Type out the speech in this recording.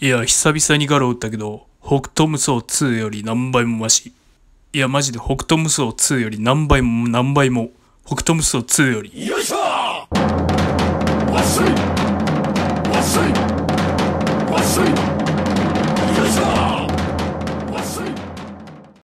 いや、久々にガロ打ったけど、北斗無双2より何倍もマシ。いや、マジで北斗無双2より何倍も何倍も、北斗無双2より。よいしょー！わっしょい！わっしょい！わっしょい！